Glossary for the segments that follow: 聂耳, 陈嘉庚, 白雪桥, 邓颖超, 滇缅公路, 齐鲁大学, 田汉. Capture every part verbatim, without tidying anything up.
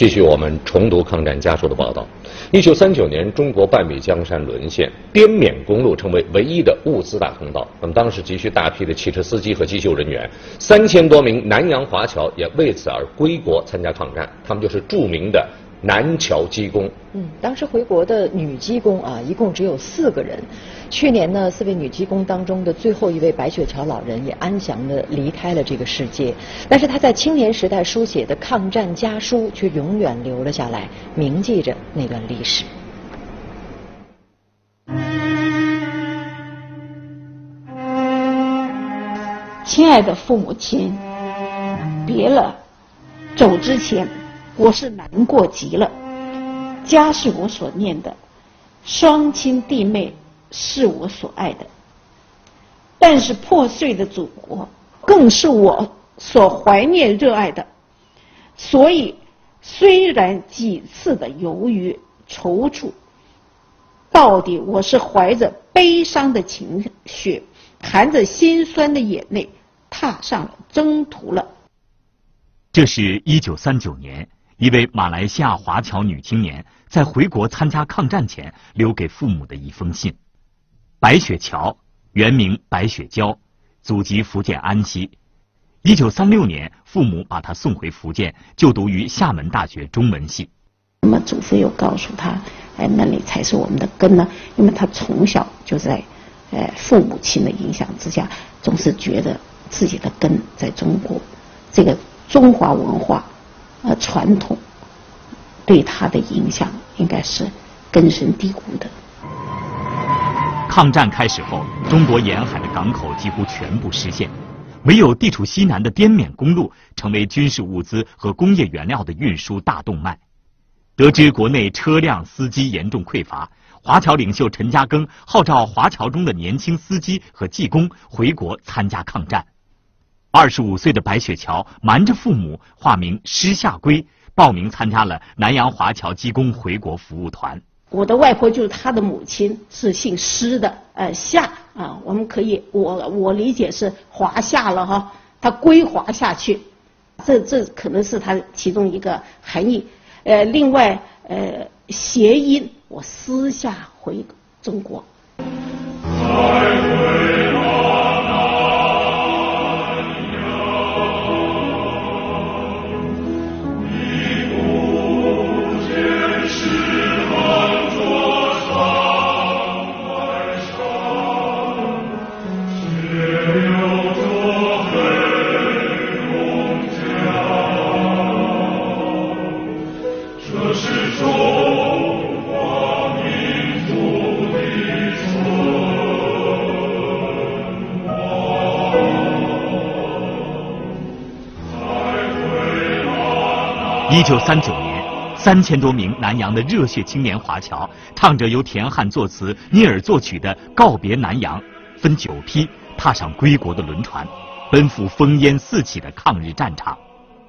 继续我们重读抗战家书的报道。一九三九年，中国半壁江山沦陷，滇缅公路成为唯一的物资大通道。那么当时急需大批的汽车司机和机修人员，三千多名南洋华侨也为此而归国参加抗战，他们就是著名的南侨机工。嗯，当时回国的女机工啊，一共只有四个人。去年呢，四位女机工当中的最后一位白雪桥老人也安详地离开了这个世界。但是她在青年时代书写的抗战家书却永远留了下来，铭记着那段历史。亲爱的父母亲，别了，走之前。我是难过极了，家是我所念的，双亲弟妹是我所爱的，但是破碎的祖国更是我所怀念热爱的。所以，虽然几次的犹豫踌躇，到底我是怀着悲伤的情绪，含着心酸的眼泪，踏上了征途了。这是一九三九年。一位马来西亚华侨女青年在回国参加抗战前留给父母的一封信。白雪桥，原名白雪娇，祖籍福建安溪。一九三六年，父母把她送回福建，就读于厦门大学中文系。那么祖父又告诉她，哎，那里才是我们的根呢。因为她从小就在，哎，父母亲的影响之下，总是觉得自己的根在中国，这个中华文化。呃，传统对他的影响应该是根深蒂固的。抗战开始后，中国沿海的港口几乎全部失陷，唯有地处西南的滇缅公路成为军事物资和工业原料的运输大动脉。得知国内车辆司机严重匮乏，华侨领袖陈嘉庚号召华侨中的年轻司机和技工回国参加抗战。二十五岁的白雪桥瞒着父母，化名施夏圭，报名参加了南洋华侨机工回国服务团。我的外婆就是她的母亲，是姓施的，呃夏啊、呃，我们可以，我我理解是华夏了哈，她归华夏去，这这可能是她其中一个含义。呃，另外呃谐音，我私下回中国。一九三九年，三千多名南洋的热血青年华侨唱着由田汉作词、聂耳作曲的《告别南洋》，分九批踏上归国的轮船，奔赴烽烟四起的抗日战场。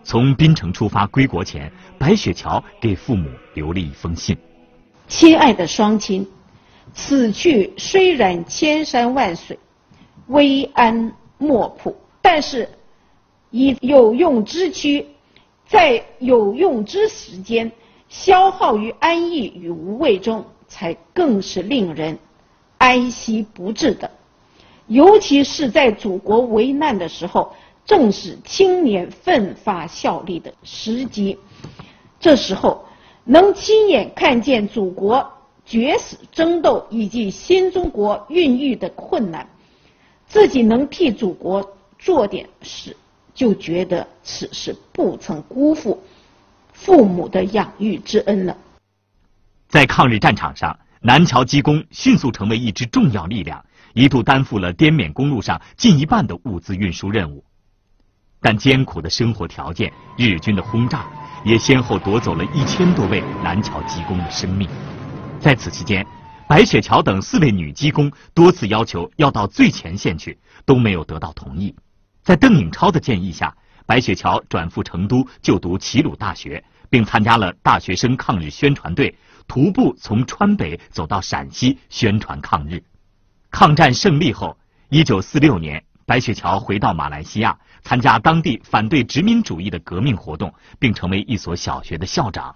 从槟城出发归国前，白雪桥给父母留了一封信：“亲爱的双亲，此去虽然千山万水，危安莫卜，但是以有用之躯。”在有用之时间，消耗于安逸与无味中，才更是令人哀惜不至的。尤其是在祖国危难的时候，正是青年奋发效力的时机。这时候，能亲眼看见祖国决死争斗以及新中国孕育的困难，自己能替祖国做点事。就觉得此事不曾辜负父母的养育之恩了。在抗日战场上，南侨机工迅速成为一支重要力量，一度担负了滇缅公路上近一半的物资运输任务。但艰苦的生活条件、日军的轰炸，也先后夺走了一千多位南侨机工的生命。在此期间，白雪桥等四位女机工多次要求要到最前线去，都没有得到同意。在邓颖超的建议下，白雪桥转赴成都就读齐鲁大学，并参加了大学生抗日宣传队，徒步从川北走到陕西宣传抗日。抗战胜利后，一九四六年，白雪桥回到马来西亚，参加当地反对殖民主义的革命活动，并成为一所小学的校长。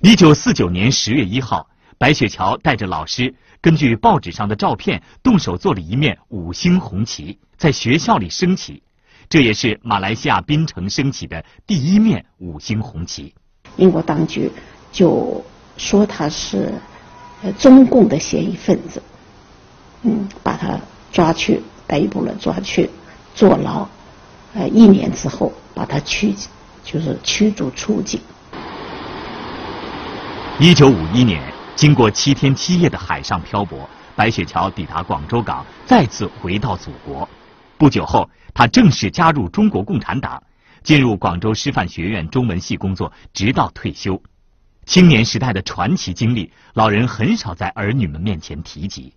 一九四九年十月一号，白雪桥带着老师，根据报纸上的照片，动手做了一面五星红旗，在学校里升起。这也是马来西亚槟城升起的第一面五星红旗。英国当局就说他是呃中共的嫌疑分子，嗯，把他抓去，逮捕了，抓去坐牢，呃，一年之后把他驱，就是驱逐出境。一九五一年，经过七天七夜的海上漂泊，白雪桥抵达广州港，再次回到祖国。不久后，他正式加入中国共产党，进入广州师范学院中文系工作，直到退休。青年时代的传奇经历，老人很少在儿女们面前提及。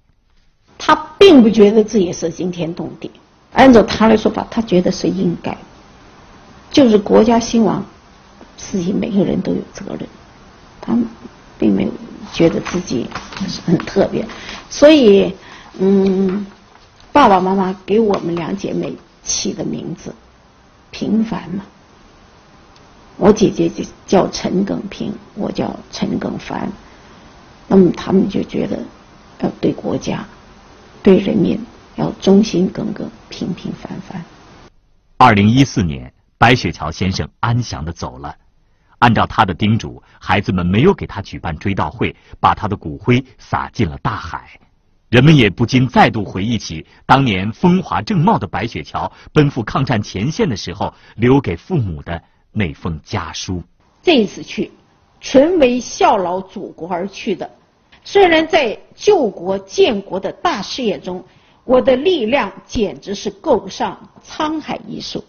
他并不觉得自己是惊天动地，按照他来说吧，他觉得是应该，就是国家兴亡，自己每个人都有责任，他并没有觉得自己是很特别，所以，嗯。爸爸妈妈给我们两姐妹起的名字，平凡嘛。我姐姐叫陈耿平，我叫陈耿凡。那么他们就觉得要对国家、对人民要忠心耿耿、平平凡凡。二零一四年，白雪桥先生安详地走了。按照他的叮嘱，孩子们没有给他举办追悼会，把他的骨灰撒进了大海。人们也不禁再度回忆起当年风华正茂的白雪桥奔赴抗战前线的时候留给父母的那封家书。这一次去，纯为效劳祖国而去的。虽然在救国建国的大事业中，我的力量简直是够不上沧海一粟，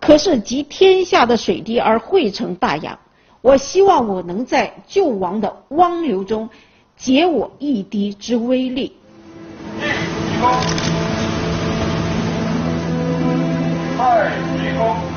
可是集天下的水滴而汇成大洋。我希望我能在救亡的汪流中解我一滴之微力。一鞠躬，二鞠躬。